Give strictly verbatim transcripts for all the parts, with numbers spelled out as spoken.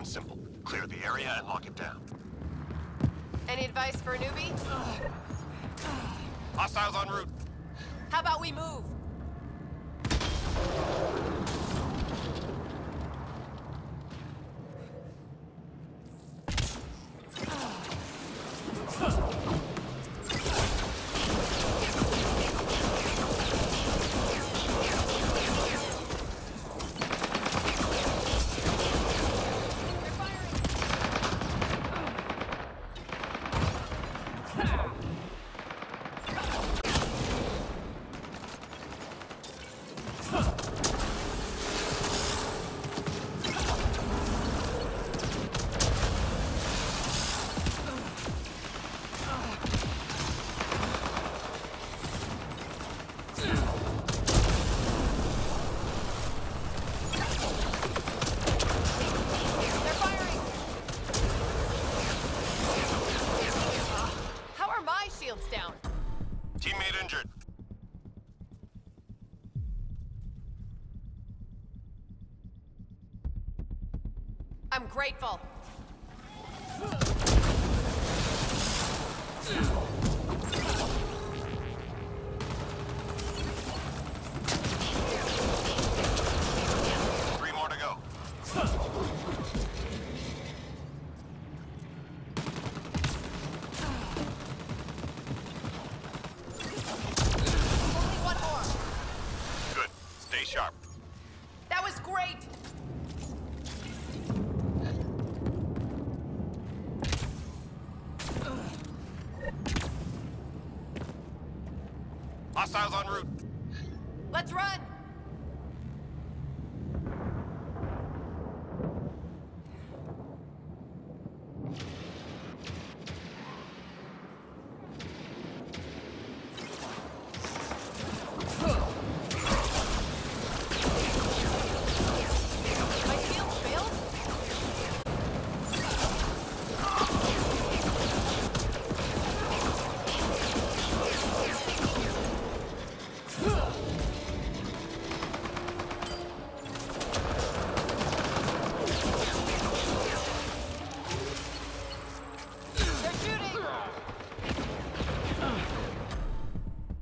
and simple. Clear the area and lock it down. Any advice for a newbie? Hostiles en route. How about we move? I'm grateful. Three more to go. Only one more. Good. Stay sharp. That was great. Hostiles en route. Let's run.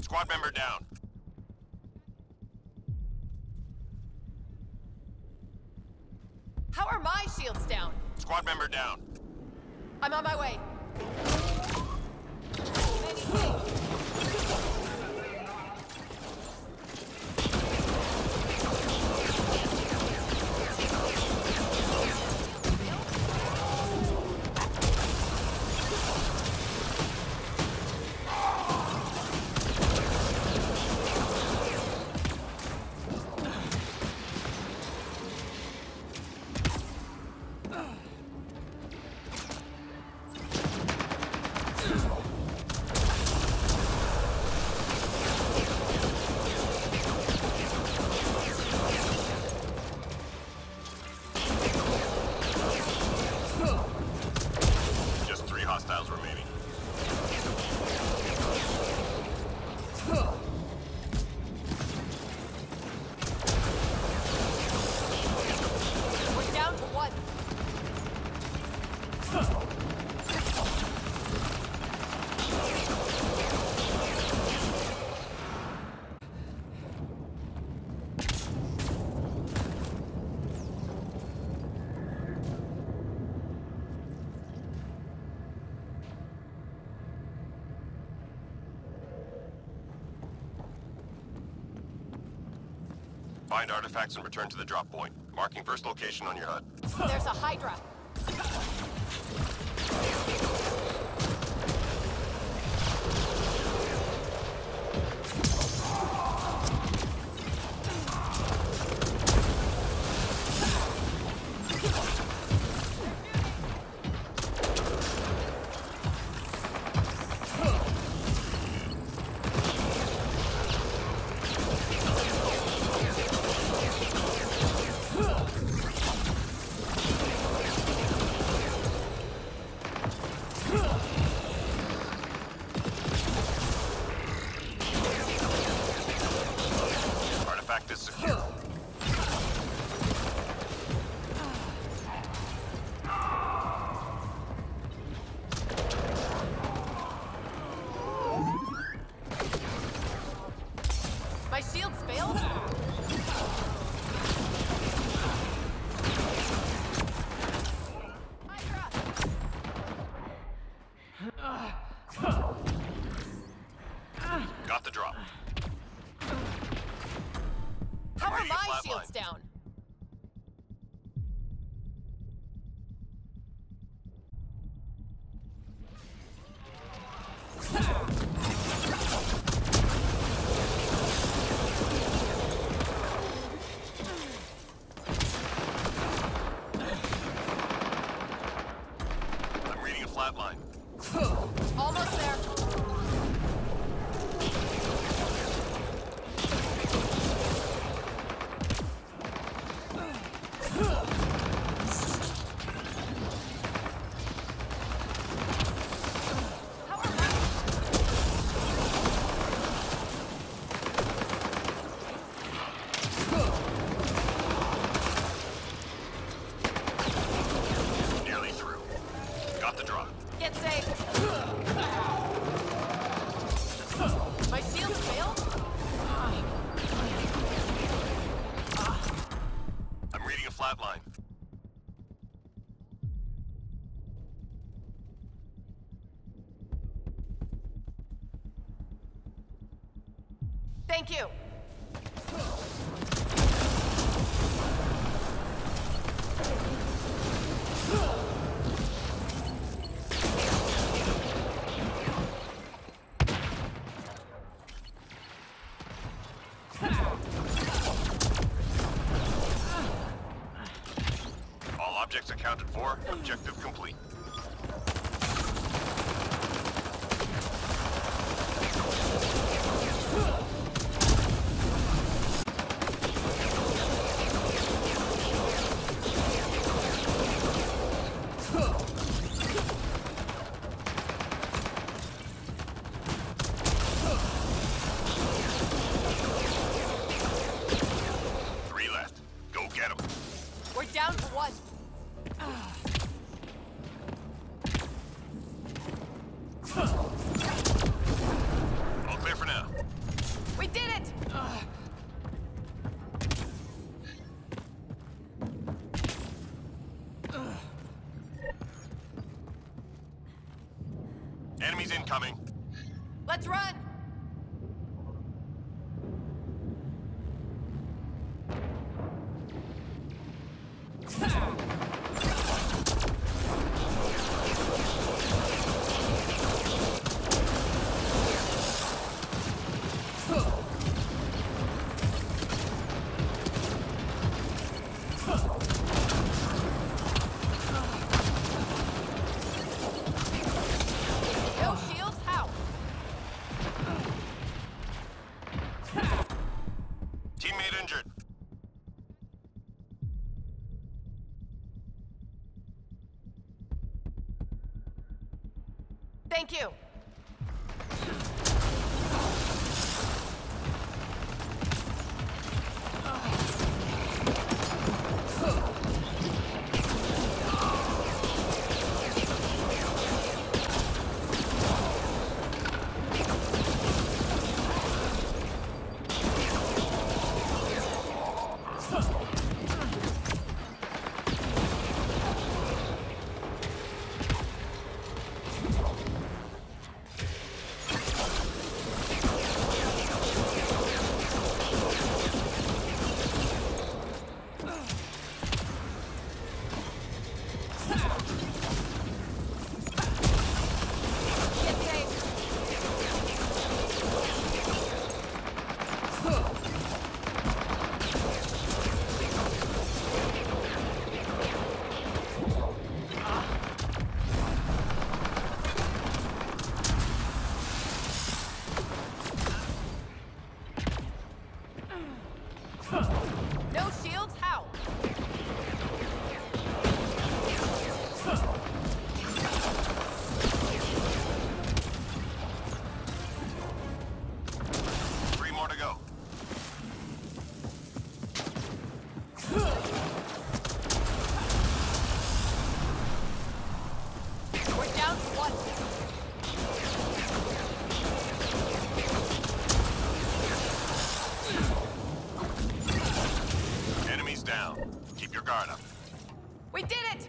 Squad member down. How are my shields down? Squad member down. I'm on my way. Hostiles remaining. We're down to one. Find artifacts and return to the drop point. Marking first location on your H U D. There's a Hydra. Artifact is secure. Got the drop. How are my shields down? Thank you. All objects accounted for. Objective complete. Enemies incoming. Let's run! Thank you. We did it!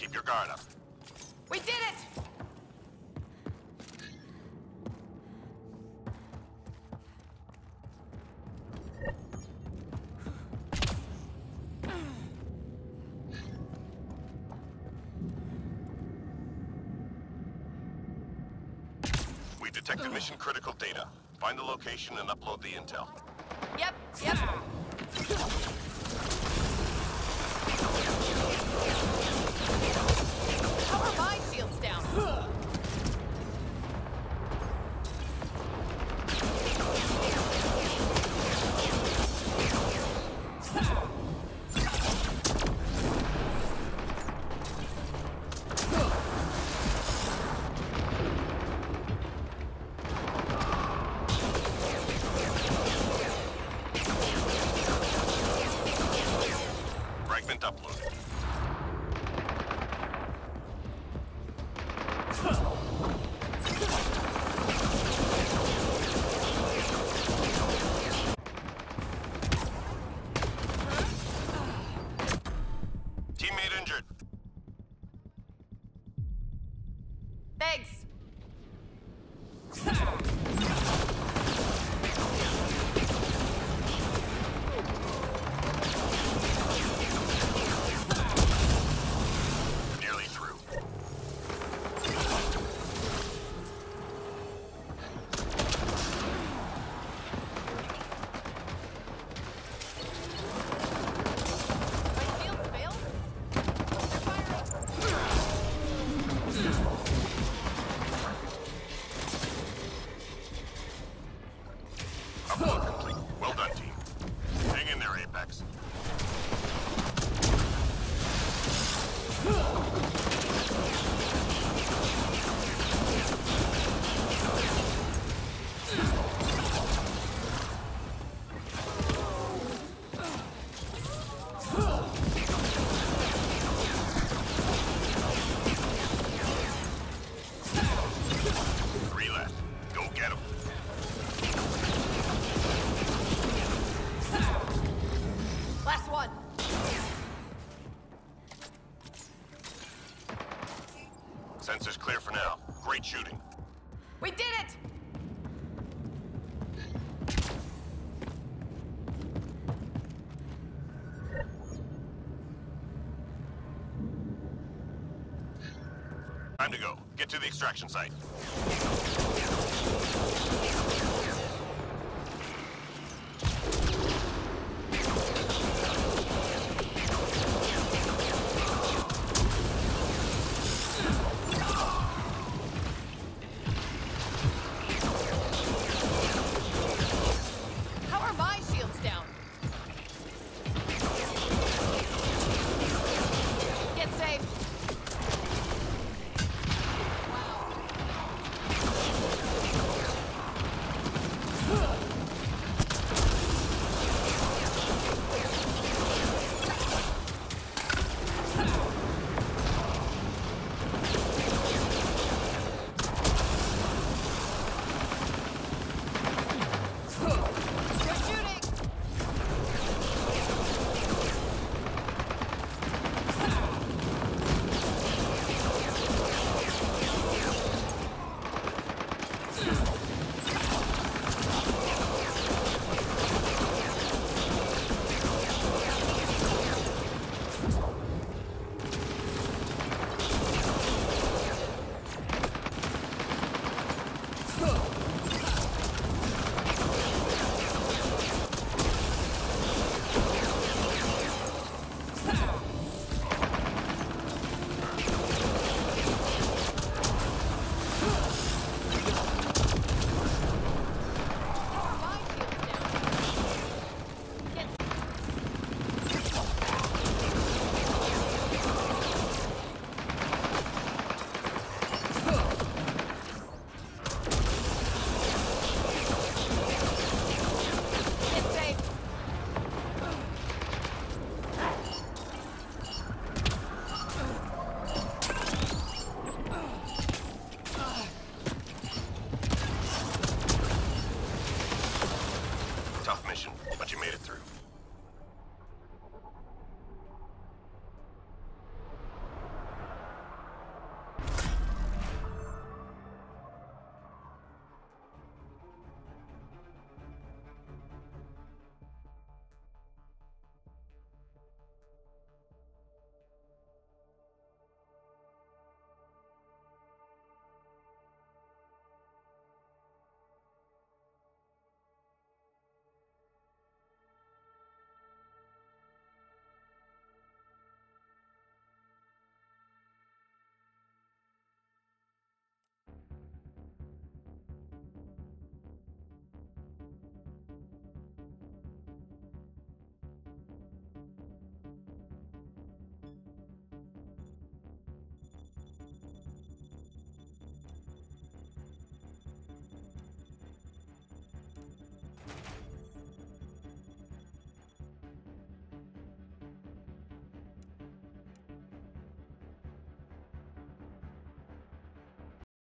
Keep your guard up. We did it! We've detected mission critical data. Find the location and upload the intel. Yep, yep. Power mine shields down. Fragment uploaded. Sensors clear for now. Great shooting. We did it! Time to go. Get to the extraction site. Get safe. Wow.